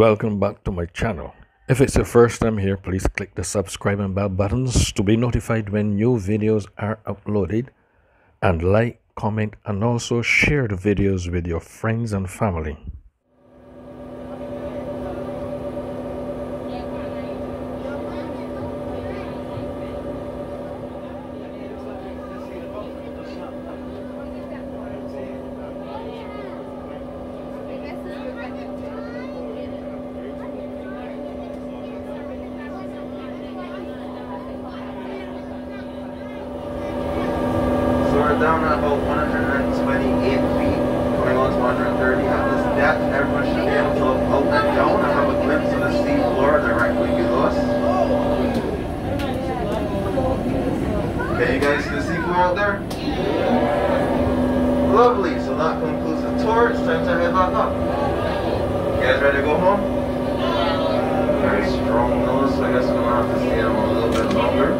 Welcome back to my channel. If it's your first time here, please click the subscribe and bell buttons to be notified when new videos are uploaded, and like, comment, and also share the videos with your friends and family. Down at about 128 feet, going on to 130 at this depth. Everyone should be able to look out and down and have a glimpse of the sea floor directly below us. Okay, you guys see the sea floor out there? Lovely, so that concludes the tour. It's time to head back up. You guys ready to go home? Very strong nose, so I guess we're gonna have to stay on a little bit longer.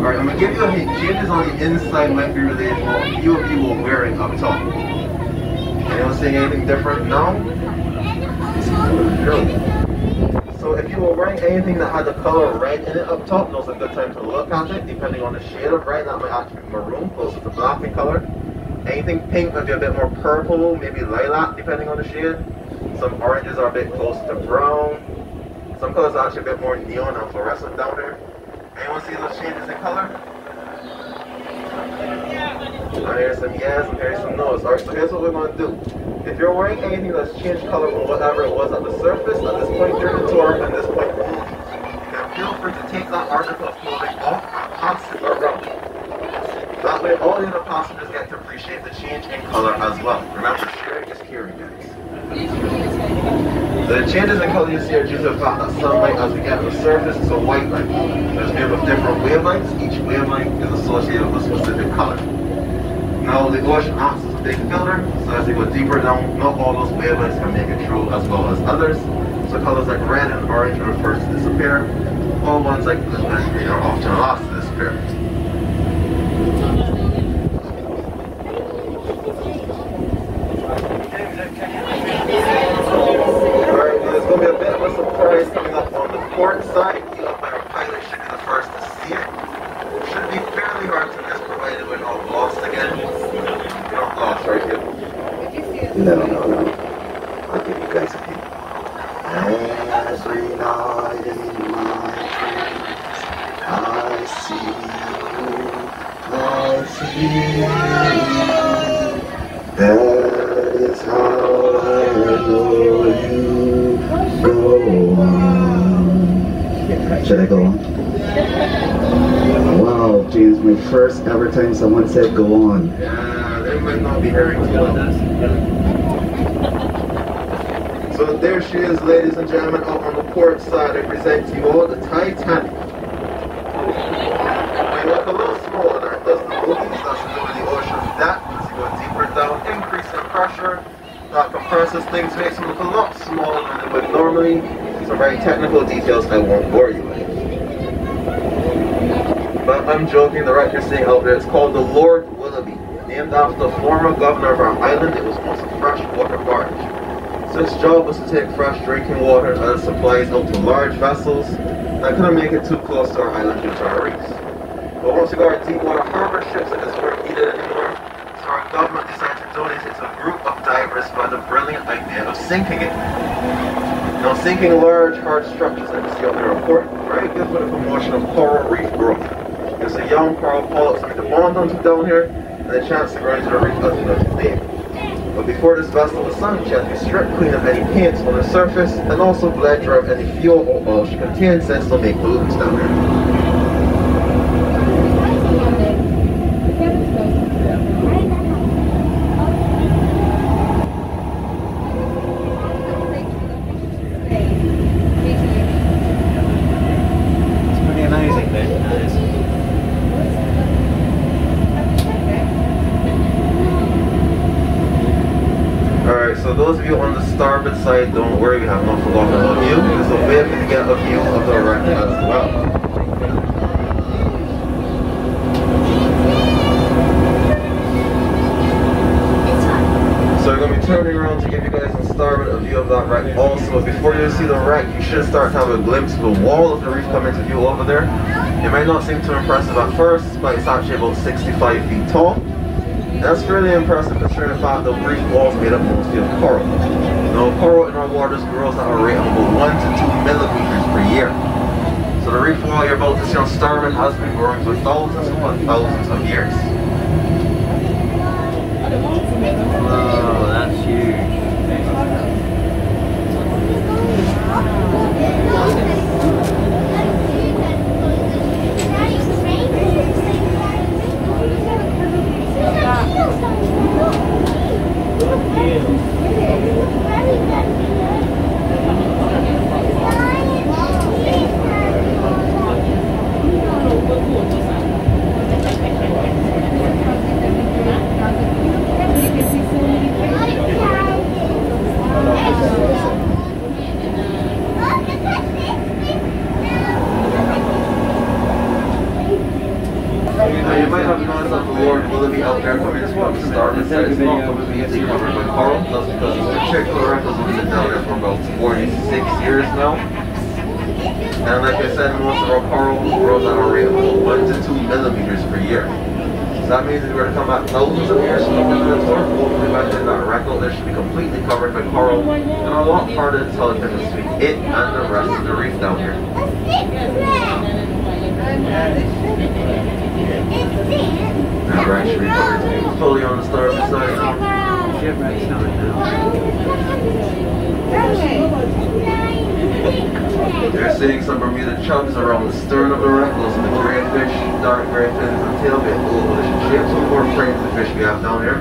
Alright, I'm going to give you a hint. Changes on the inside might be related to what a few of you were wearing up top. Anyone seeing anything different now? No. So if you were wearing anything that had the color red in it up top, now's a good time to look at it. Depending on the shade of red, that might actually be maroon, closer to black in color. Anything pink might be a bit more purple, maybe lilac, depending on the shade. Some oranges are a bit closer to brown. Some colors are actually a bit more neon and fluorescent down there. Anyone see those changes in color? I hear some yes, I hear some no's. Alright, so here's what we're going to do. If you're wearing anything that's changed color from whatever it was at the surface, at this point during the tour, and this point only, then feel free to take that article of clothing off and pass it around. That way all the other passengers get to appreciate the change in color as well. Remember, sharing is caring, guys. The changes in color you see are due to the fact that sunlight, as we get to the surface, is a white light. There's made of different wavelengths. Each wavelength is associated with a specific color. Now, the ocean acts as a big filter, so as you go deeper down, not all those wavelengths can make it through as well as others. So colors like red and orange are the first to disappear. All ones like blue and green are often last to disappear. That is how I know you go on. Should I go on? Wow, James, my first ever time someone said go on. Yeah, they might not be hearing too well. So there she is, ladies and gentlemen, up on the port side. I present to you all the Titanic. I look a little smaller, does the movies, that's the way the ocean's that. Down, increase in pressure, that compresses things, makes them look a lot smaller than they would normally. Some very technical details I won't bore you with. But I'm joking, the wreck you're seeing out there, it's called the Lord Willoughby, named after the former governor of our island. It was once a freshwater barge. So its job was to take fresh drinking water and supplies out to large vessels. Not going to make it too close to our island due to our reefs. But once we go our deep water harbor ships, it is not needed anymore. So our government decided to donate it to a group of divers by the brilliant idea of sinking it. Now sinking large hard structures like you see on the report, very good for the promotion of coral reef growth. There's a young coral polyps like the bondons down here, and a chance to grow into the reef as we know today. But before this vessel was sunk, she had to be stripped clean of any paints on the surface and also bled dry of any fuel or oil she contains, since they'll make pollutants down there. It's pretty amazing, though. So those of you on the starboard side, don't worry, we have not forgotten about you. There's a way to get a view of the wreck as well. So we're going to be turning around to give you guys on starboard a view of that wreck also. Before you see the wreck, you should start to have a glimpse of the wall of the reef coming to view over there. It might not seem too impressive at first, but it's actually about 65 feet tall. That's really impressive considering the fact that the reef walls made up mostly of coral. Now, coral in our waters grows at a rate of about 1 to 2 millimeters per year. So the reef wall you're about to see on starboard has been growing for thousands upon thousands of years. Oh, that's huge. They're seeing some Bermuda chubs around the stern of the wreck, those are the crayfish, dark gray fins and tail, bit full of delicious shapes, so more frames of fish we have down here.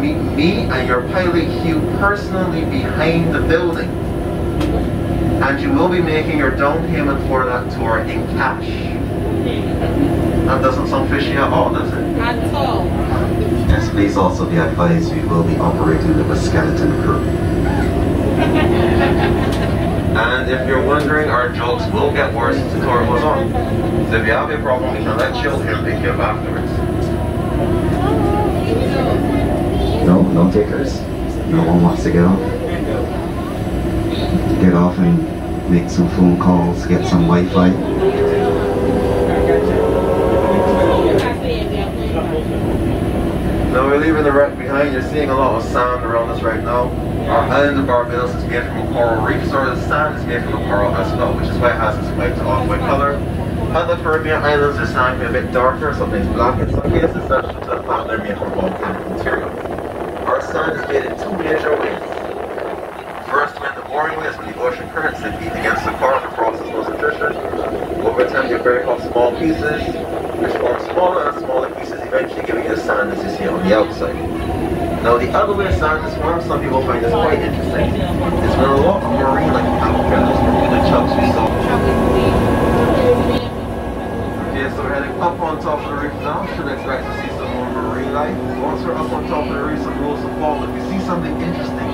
Me and your pilot Hugh personally behind the building, and you will be making your down payment for that tour in cash. That doesn't sound fishy at all, does it? At all. Yes, please also be advised we will be operating with a skeleton crew. And if you're wondering, our jokes will get worse as the tour goes on. So if you have a problem, we can let children pick you up afterwards. No, no takers. No one wants to get off. Get off and make some phone calls, get some Wi-Fi. Now we're leaving the wreck behind. You're seeing a lot of sand around us right now. Our island of Barbados is made from a coral reef, so the sand is made from a coral as well, which is why it has its white to off-white color. Other Caribbean islands, the sand can be a bit darker, sometimes black in some cases, that's just the fact they're made from volcanic material. Sand is made in two major ways. First, when the boring ways, when the ocean currents compete against the coral to process those attrition. Over time, your of break off small pieces, which form smaller and smaller pieces, eventually giving you the sand as you see on the outside. Now the other way sand is formed, some people find this quite interesting, is when a lot of marine like alligators, Bermuda chubs we saw. Okay, so we're heading up on top of the reef now, should expect to see some more marine life. Once we're up on top of the reef, some rules of fall. If you see something interesting,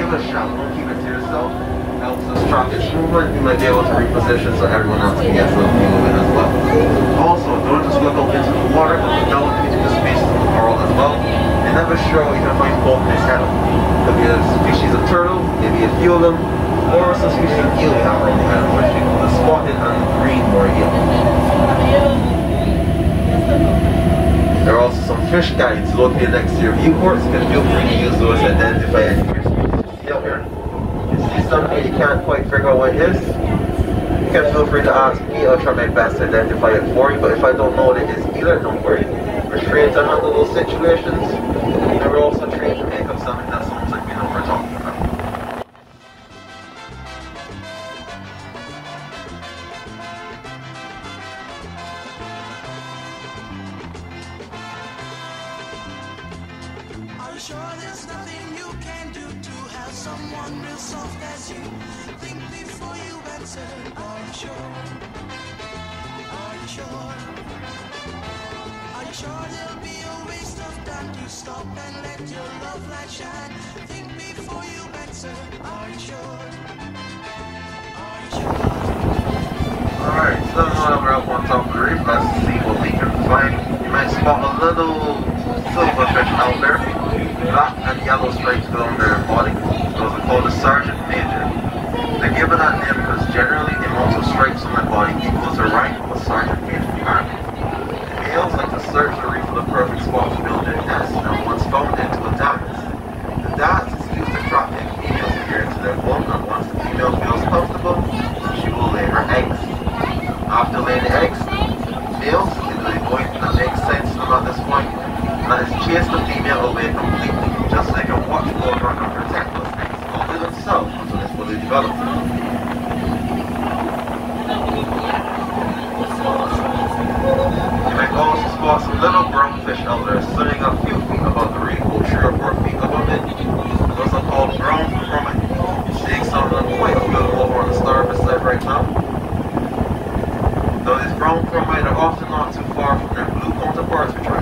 give it a shot, don't keep it to yourself. Helps us track its movement, you might be able to reposition so everyone else can get something moving as well. Also, don't just look up into the water, but develop into the species of the coral as well. You're never sure what you can find both in its head. Could be a species of turtle, maybe a phillum, or some species of eel we have on the island, which is the spotted and the green moray eel. There are also some fish guides located next to your viewports, so you can feel free to use those to identify any fish species you see out here. Something you can't quite figure out what it is, you can feel free to ask me. I'll try my best to identify it for you, but if I don't know what it is either, don't worry. We're trained to handle those situations, and we're also trained to make up something that sounds like we know what we're talking about. Alright, so now we're up on top of the reef, let's see what we can find. You might spot a little silverfish out there. Black and yellow stripes along their body. Those are called the sergeant major. They're given that name because generally the amount of stripes on their body equals the rank of a sergeant major currently. The males like to search the reef for the perfect spot to build their nest, and once found into the darkness. The dark is used to trap in females to get into their bone, and once the female feels comfortable, she will lay her eggs. After laying the eggs, males is the point that makes sense to them at this point, and it's chased the female away completely, just like a watch over and protect those eggs all to themselves until it's fully developed. You might also spot some little brownfish out there swimming a few feet above the reef, or 3 or 4 feet above it. Those are called brown cromit. You're seeing some of them quite a bit over on the starboard side right now. Though these brown cromit are often not too far from their blue counterparts, which are